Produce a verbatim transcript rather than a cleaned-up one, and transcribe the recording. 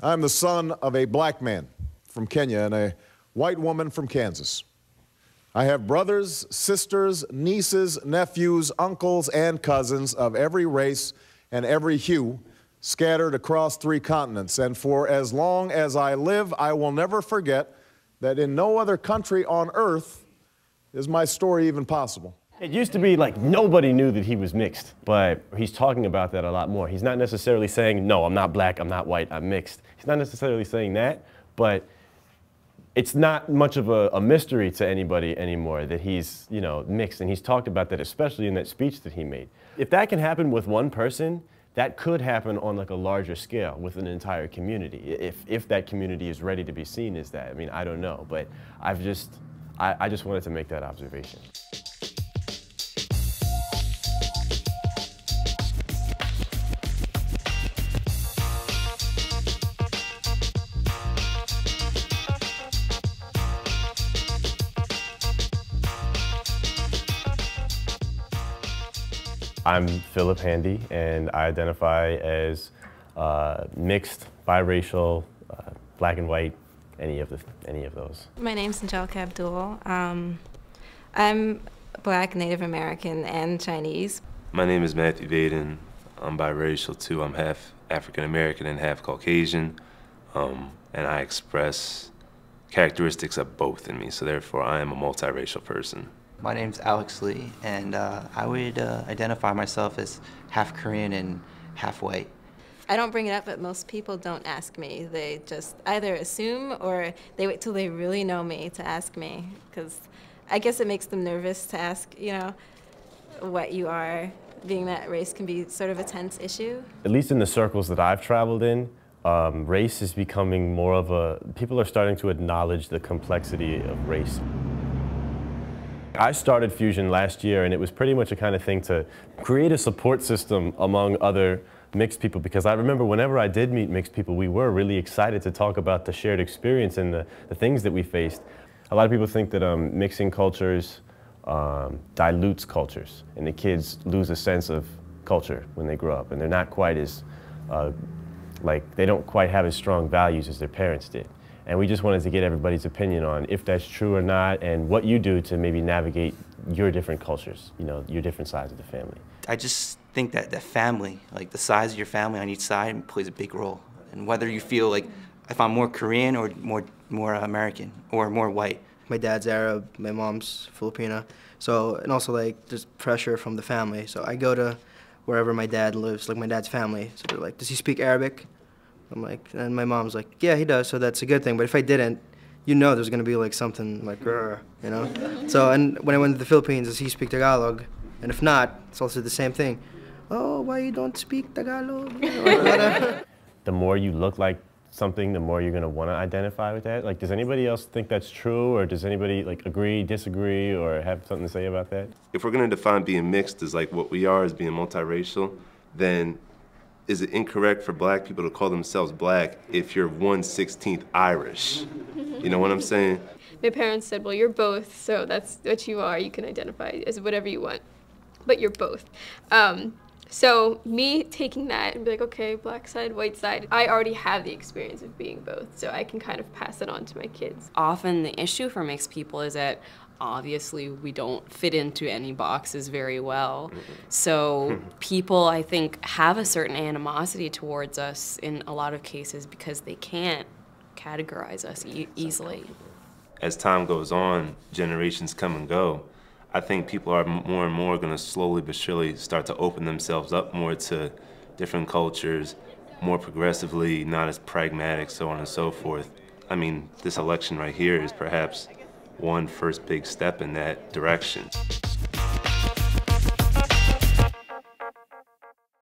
I'm the son of a black man from Kenya and a white woman from Kansas. I have brothers, sisters, nieces, nephews, uncles, and cousins of every race and every hue scattered across three continents. And for as long as I live, I will never forget that in no other country on earth is my story even possible. It used to be like nobody knew that he was mixed, but he's talking about that a lot more. He's not necessarily saying, no, I'm not black, I'm not white, I'm mixed. He's not necessarily saying that, but it's not much of a, a mystery to anybody anymore that he's, you know, mixed, and he's talked about that, especially in that speech that he made. If that can happen with one person, that could happen on like a larger scale with an entire community, if, if that community is ready to be seen as that. I mean, I don't know, but I've just, I, I just wanted to make that observation. I'm Philip Handy, and I identify as uh, mixed, biracial, uh, black and white, any of the any of those. My name's Njelke Abdul. Um, I'm black, Native American, and Chinese. My name is Matthew Vaden. I'm biracial too. I'm half African American and half Caucasian, um, and I express characteristics of both in me. So therefore, I am a multiracial person. My name's Alex Lee, and uh, I would uh, identify myself as half Korean and half white. I don't bring it up, but most people don't ask me. They just either assume or they wait till they really know me to ask me, because I guess it makes them nervous to ask, you know, what you are. Being that race can be sort of a tense issue. At least in the circles that I've traveled in, um, race is becoming more of a, people are starting to acknowledge the complexity of race. I started Fusion last year, and it was pretty much a kind of thing to create a support system among other mixed people, because I remember whenever I did meet mixed people, we were really excited to talk about the shared experience and the, the things that we faced. A lot of people think that um, mixing cultures um, dilutes cultures, and the kids lose a sense of culture when they grow up, and they're not quite as, uh, like, they don't quite have as strong values as their parents did. And we just wanted to get everybody's opinion on if that's true or not, and what you do to maybe navigate your different cultures, you know, your different sides of the family. I just think that the family, like the size of your family on each side, plays a big role. And whether you feel like, if I'm more Korean or more, more American or more white. My dad's Arab, my mom's Filipina. So, and also like, there's pressure from the family. So I go to wherever my dad lives, like my dad's family. So they're like, does he speak Arabic? I'm like, and my mom's like, yeah, he does, so that's a good thing. But if I didn't, you know there's going to be like something like, you know? So, and when I went to the Philippines, does he speak Tagalog? And if not, it's also the same thing. Oh, why you don't speak Tagalog? The more you look like something, the more you're going to want to identify with that. Like, does anybody else think that's true? Or does anybody like agree, disagree, or have something to say about that? If we're going to define being mixed as like what we are as being multiracial, then is it incorrect for black people to call themselves black if you're one sixteenth Irish? You know what I'm saying? My parents said, well, you're both, so that's what you are. You can identify as whatever you want, but you're both. Um, so me taking that and be like, okay, black side, white side, I already have the experience of being both, so I can kind of pass it on to my kids. Often the issue for mixed people is that obviously we don't fit into any boxes very well. So people, I think, have a certain animosity towards us in a lot of cases because they can't categorize us e easily. As time goes on, generations come and go. I think people are more and more going to slowly but surely start to open themselves up more to different cultures, more progressively, not as pragmatic, so on and so forth. I mean, this election right here is perhaps one first big step in that direction.